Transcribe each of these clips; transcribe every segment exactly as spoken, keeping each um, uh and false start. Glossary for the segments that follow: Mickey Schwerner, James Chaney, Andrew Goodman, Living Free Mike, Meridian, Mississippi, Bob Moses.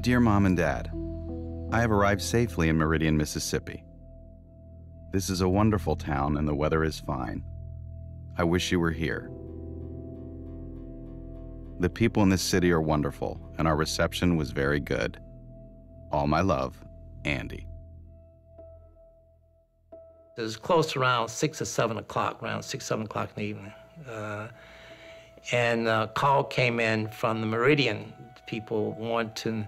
Dear Mom and Dad, I have arrived safely in Meridian, Mississippi. This is a wonderful town and the weather is fine. I wish you were here. The people in this city are wonderful and our reception was very good. All my love, Andy. It was close around six or seven o'clock, around six, seven o'clock in the evening. Uh, and a call came in from the Meridian. People wanted to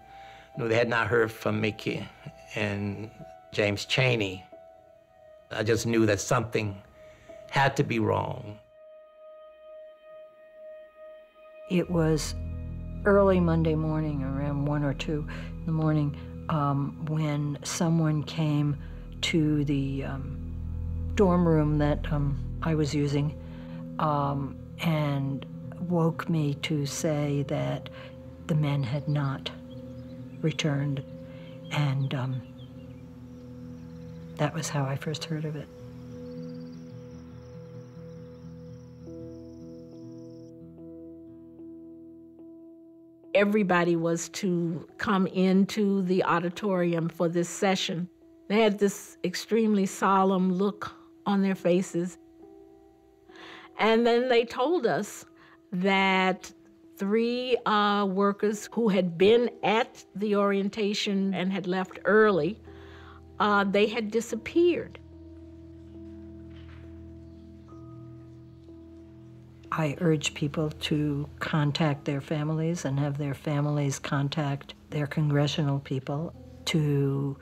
know they had not heard from Mickey and James Chaney. I just knew that something had to be wrong. It was early Monday morning, around one or two in the morning, um, when someone came to the um, dorm room that um, I was using um, and woke me to say that the men had not returned, and um, that was how I first heard of it. Everybody was to come into the auditorium for this session. They had this extremely solemn look on their faces. And then they told us that three uh, workers who had been at the orientation and had left early, uh, they had disappeared. I urge people to contact their families and have their families contact their congressional people to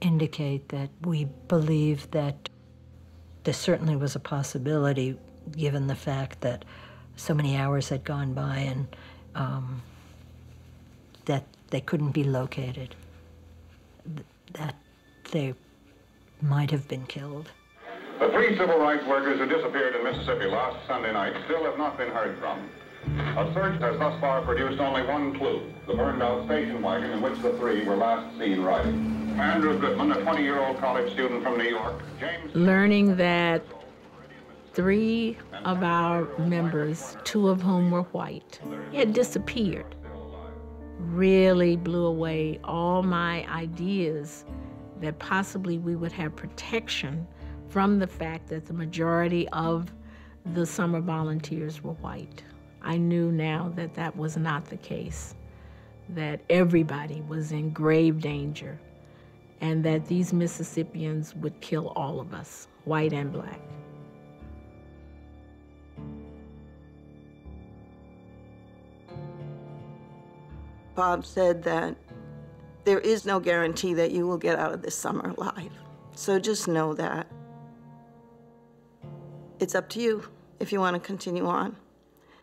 indicate that we believe that this certainly was a possibility, given the fact that so many hours had gone by and um, that they couldn't be located, that they might have been killed. The three civil rights workers who disappeared in Mississippi last Sunday night still have not been heard from. A search has thus far produced only one clue, the burned-out station wagon in which the three were last seen riding. Andrew Goodman, a twenty-year-old college student from New York, James... Learning that three of our members, two of whom were white, had disappeared, really blew away all my ideas that possibly we would have protection from the fact that the majority of the summer volunteers were white. I knew now that that was not the case, that everybody was in grave danger, and that these Mississippians would kill all of us, white and black. Bob said that there is no guarantee that you will get out of this summer alive, so just know that. It's up to you if you want to continue on.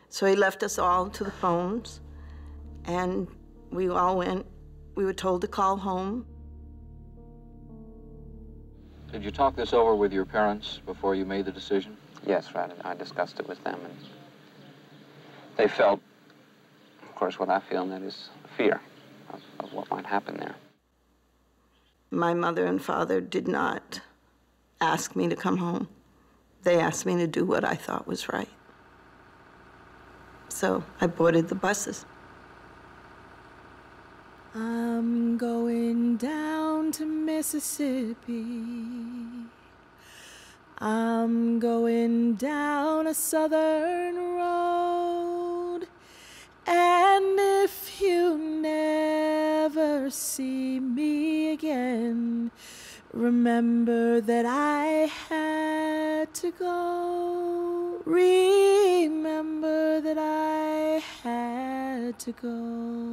So he left us all to the phones, and we all went. We were told to call home. Did you talk this over with your parents before you made the decision? Yes, Rod and I discussed it with them, and they felt, of course, what I feel, and that is fear of, of what might happen there. My mother and father did not ask me to come home. They asked me to do what I thought was right. So I boarded the buses. I'm going down to Mississippi. I'm going down a southern road. And if you never see me again, remember that I had to go. Remember that I had to go.